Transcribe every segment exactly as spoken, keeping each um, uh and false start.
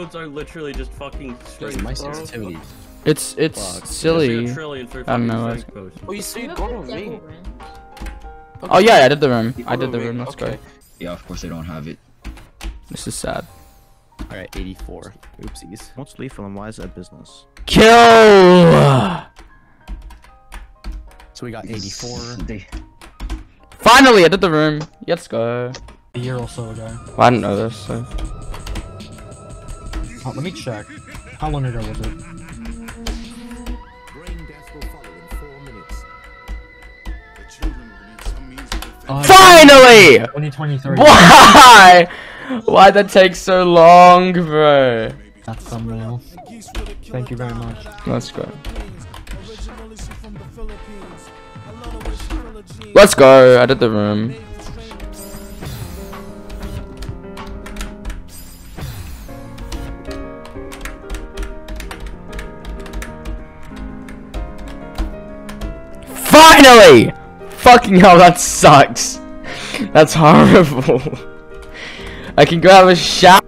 codes are literally just fucking straight. My sensitivity. It's it's Fuck. silly. It's like I don't know. Oh, you see, go on me. Okay. Oh yeah, I did the room. I did the room. Let's okay. go. Yeah, of course they don't have it. This is sad. All right, eighty-four. Oopsies. What's lethal and why is that business? Kill. So we got eighty-four. Finally, I did the room. Let's go. A year or so ago. Well, I didn't know this. So. Oh, let me check. How long ago was it? Finally! twenty twenty-three. Why? Why'd that take so long, bro? That's thumbnail. Thank you very much. Let's go. Let's go. I did the room. Finally! Fucking hell, that sucks. That's horrible. I can go have a shower.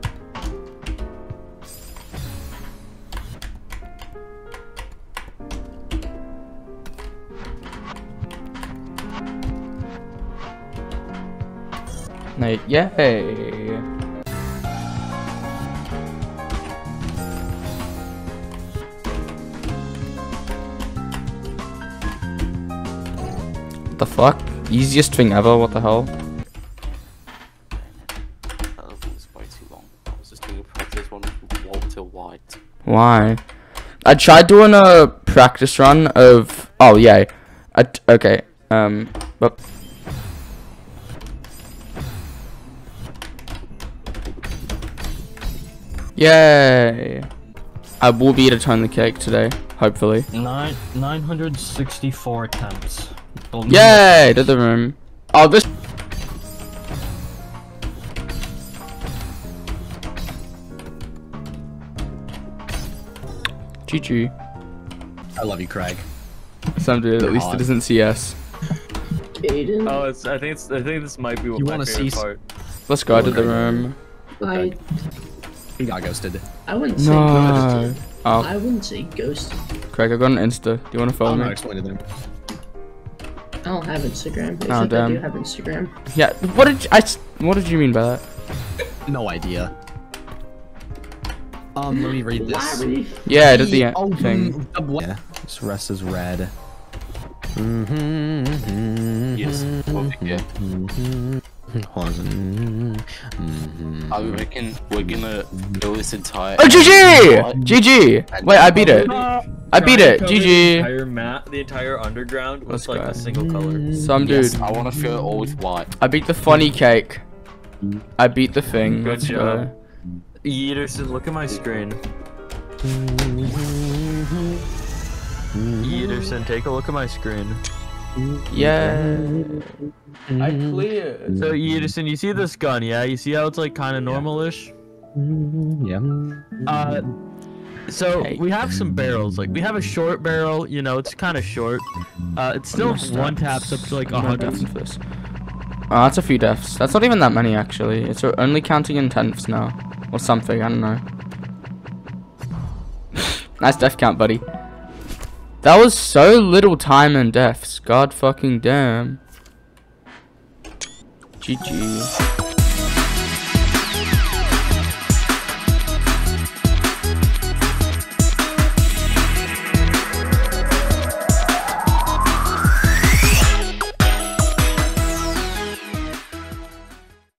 Like, yay. What the fuck? Easiest thing ever, what the hell? That was way too long. I was just doing a practice run with Walter White. Why? I tried doing a practice run of... Oh, yeah. I t okay. Um, but... Yay! I will be to turn the cake today, hopefully. Nine, nine hundred sixty-four attempts. Yay! To the room. Oh, this. G G. I love you, Craig. Some dude. At least it isn't C S. Aiden. Oh, it's. I think it's. I think this might be what you my favorite see part. Let's go to the room. I. He got ghosted. I wouldn't say no. ghosted. Oh. I wouldn't say ghosted. Craig, I got an Insta. Do you want to follow oh, me? I explained to them. I don't have Instagram. Except oh, damn. I do have Instagram. Yeah. What did you, I? What did you mean by that? No idea. Um. Let me read this. Yeah. I did the end oh, thing. Yeah. This rest is red. Mm-hmm. Yes. Mm-hmm. Are we making? We're gonna go this entire. Oh, G G! G G! Wait, I beat it. I beat it. G G. The entire map, the entire underground was like a single color. Some dude. Yes, I want to fill it all with white. I beat the funny cake. I beat the thing. Good job. Yeaterson, look at my screen. Yeaterson, take a look at my screen. Yeah. I cleared. So Yeaterson, you see this gun, yeah? You see how it's like kind of normal-ish? Yeah. Uh, so we have some barrels. Like we have a short barrel. You know, it's kind of short. Uh, it's still one taps up to like a hundred. Oh, that's a few deaths. That's not even that many actually. It's only counting in tenths now, or something. I don't know. Nice death count, buddy. That was so little time and deaths. God fucking damn. G G.